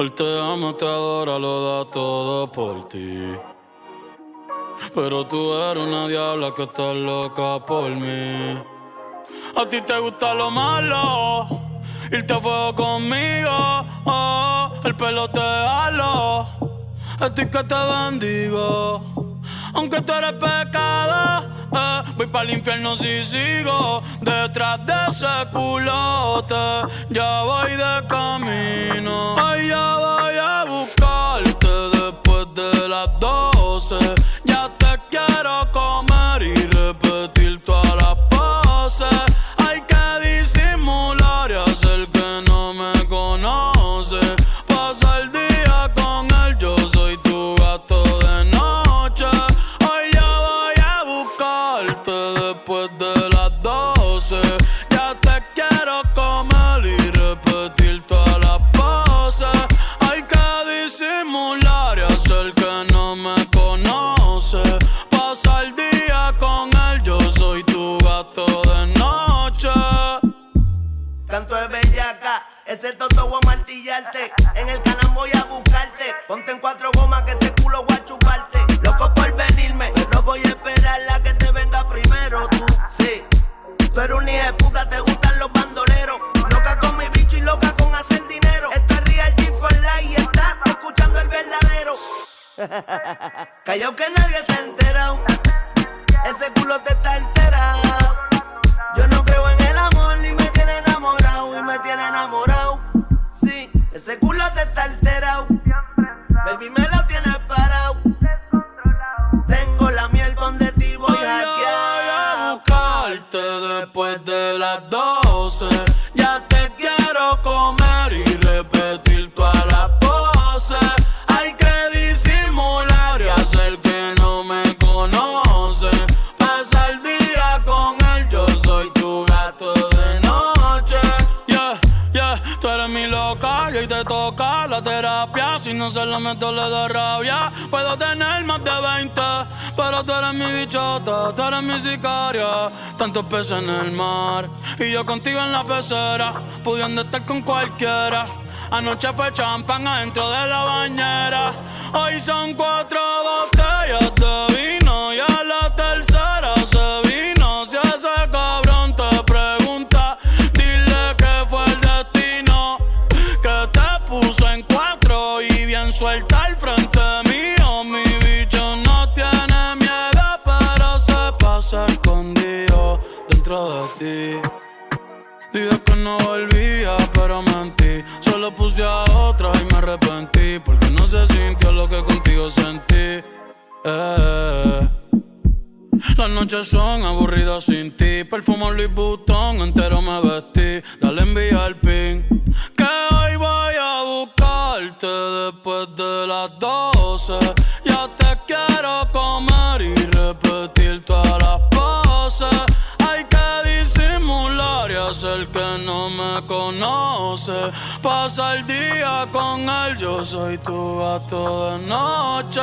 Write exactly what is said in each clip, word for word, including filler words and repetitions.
Él te ama, te adora, lo da todo por ti. Pero tú eres una diabla que está loca por mí. A ti te gusta lo malo, irte a fuego conmigo, oh, el pelo te halo, estoy que te bendigo. Aunque tú eres pecado, eh, voy pa'l infierno si sigo detrás de ese culote. Ya voy de camino, ay, ya voy a buscarte después de las doce. Ya te quiero comer y repetir todas las poses. Hay que disimular y hacer que no me conoce. Pasa el día con él, yo soy tu gato de noche. Hoy ya voy a buscarte después de las doce. Ya te quiero comer y repetir todas las poses. Hay que disimular y hacer que no me conoce. Pasa el día con él, yo soy tu gato de noche. Tanto es bellaca, ese toto voy a martillarte. En el canal voy a buscarte. Ponte en cuatro gomas que ese culo voy a chuparte. Loco por venirme, no voy a esperar la que te venga primero. Tú, sí, tú eres un hijo de puta, te gustan los bandoleros. Loca con mi bicho y loca con hacer dinero. Esto es Real G for Life y estás escuchando el verdadero. Callao que nadie se ha enterado. Ese culo te está alterado. Yo no creo en el amor ni me tiene enamorado. Y me tiene enamorado. Sí, ese culo te está alterado. Baby, me lo tienes parado. Tengo la miel donde te voy a hackear. Voy a buscarte después de las doce. Ya te quiero comer y repetir todas las poses. Y te toca la terapia, si no se la meto le da rabia. Puedo tener más de veinte, pero tú eres mi bichota, tú eres mi sicaria. Tantos peces en el mar y yo contigo en la pecera, pudiendo estar con cualquiera. Anoche fue champán adentro de la bañera. Hoy son cuatro botellas de vino y a la tercera se vino. Si ese cabrón te pregunta, dile que fue el destino que te puso en cuatro y bien suelta al frente mío. Mi bicho no tiene miedo, pero se pasa escondido dentro de ti. Dije que no volvía, pero mentí. Solo puse a otra y me arrepentí, porque no se sintió lo que contigo sentí. Eh. Las noches son aburridas sin ti. Perfumo Louis Vuitton, entero me vestí. Dale, envía el pin, que hoy voy a buscarte después de las doce. Ya te quiero comer y repetir todas las poses. Hay que disimular y hacer que no me conoce. Pasa el día con él, yo soy tu gato de noche.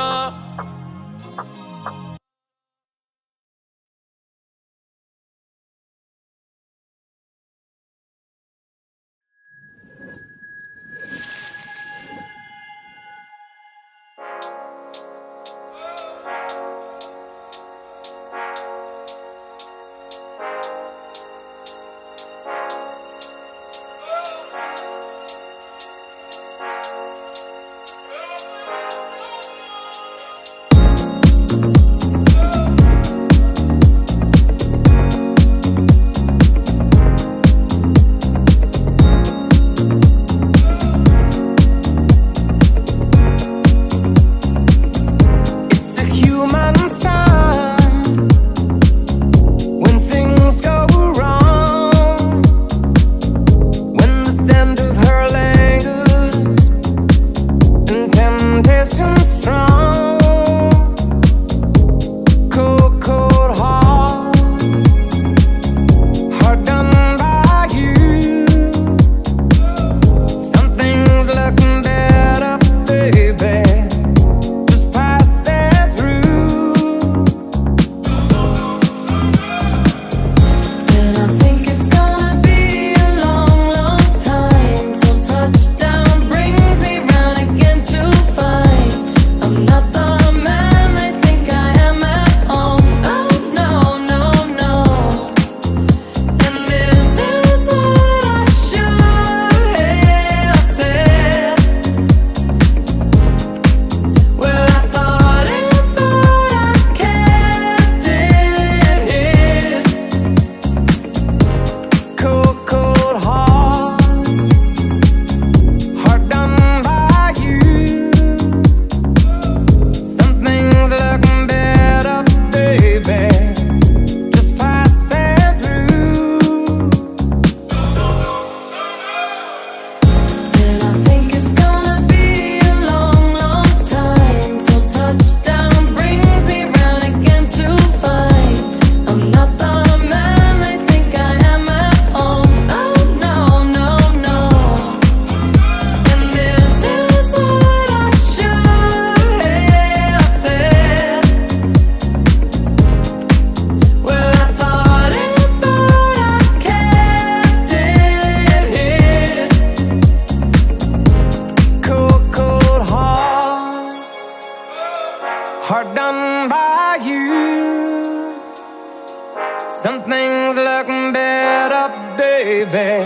seems like I'm better, baby,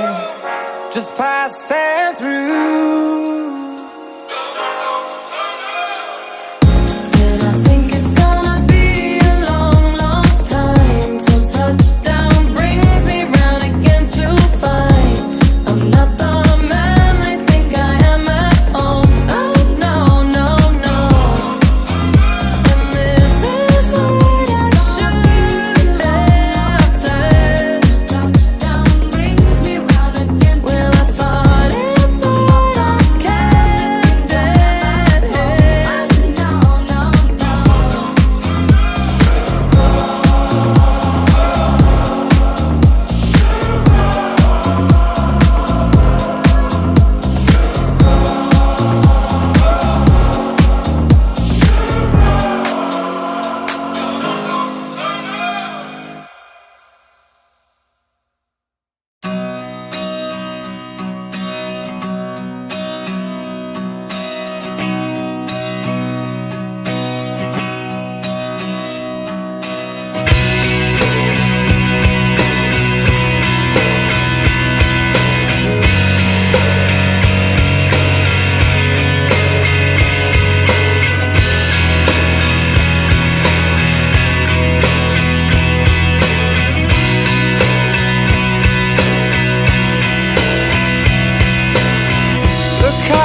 just passing through. Look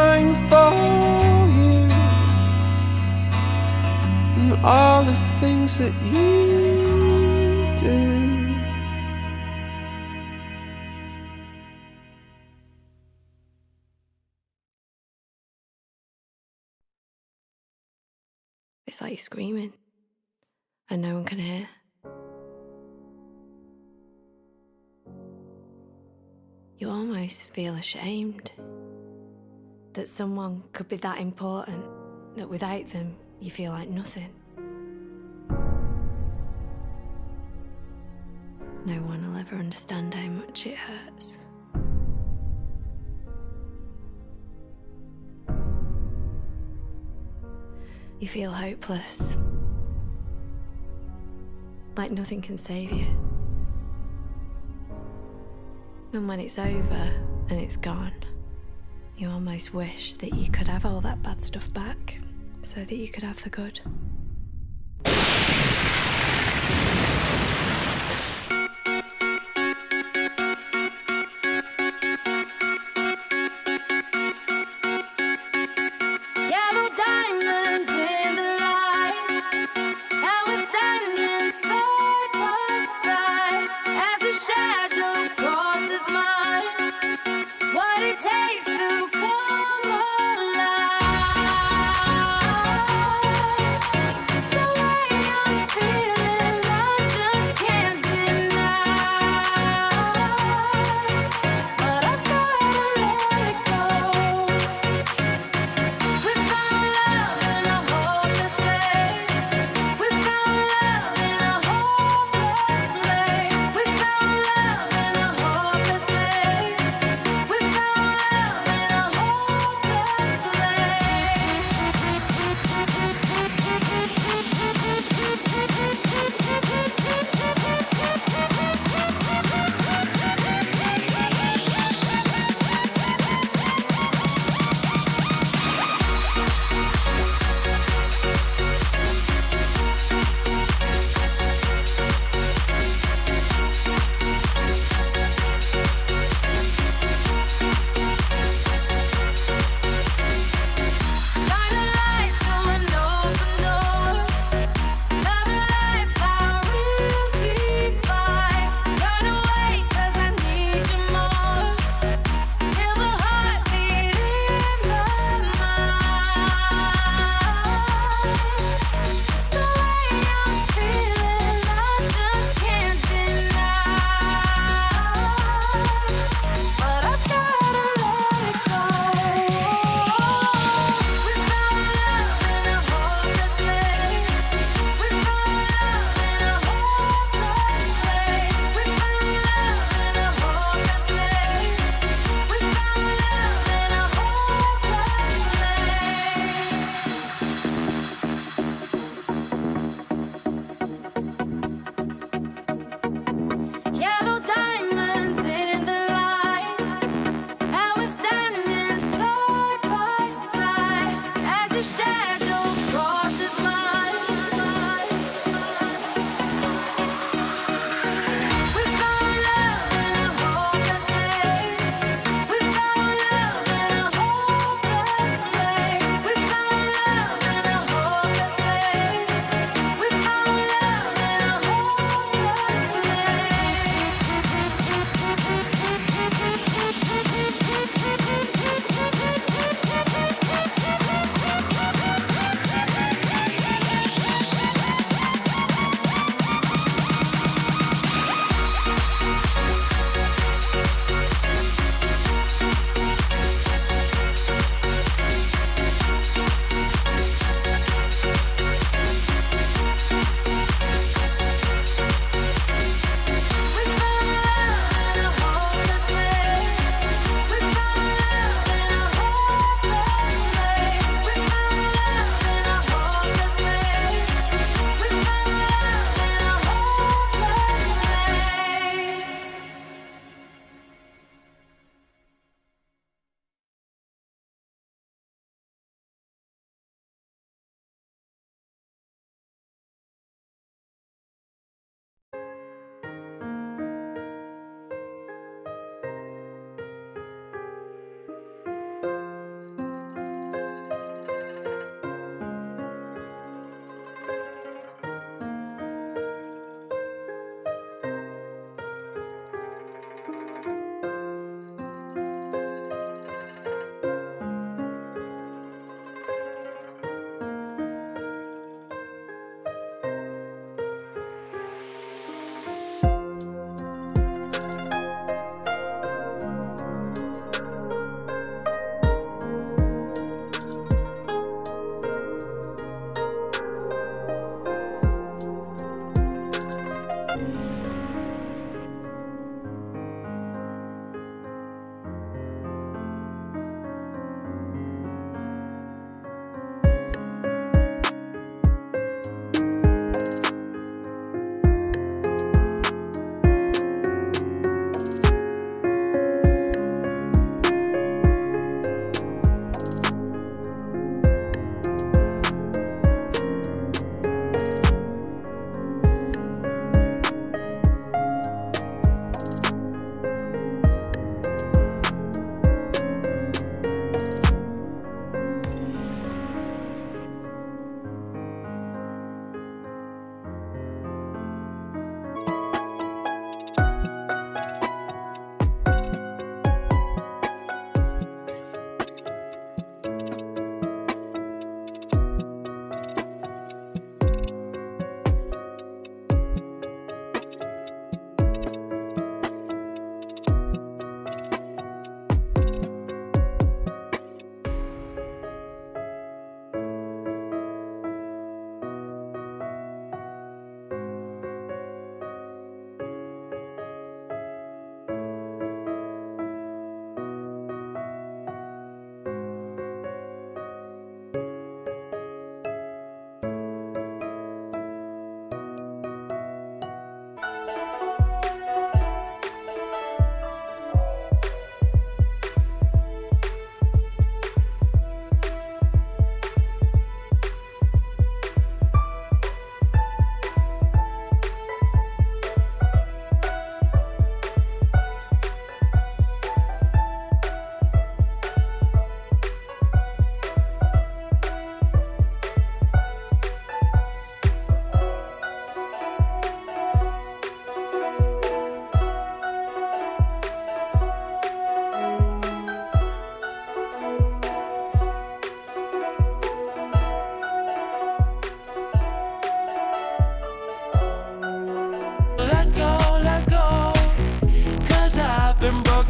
mine for you, and all the things that you do. It's like you're screaming and no one can hear. You almost feel ashamed that someone could be that important, that without them you feel like nothing. No one will ever understand how much it hurts. You feel hopeless, like nothing can save you. And when it's over and it's gone, you almost wish that you could have all that bad stuff back so that you could have the good.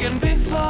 can be fun.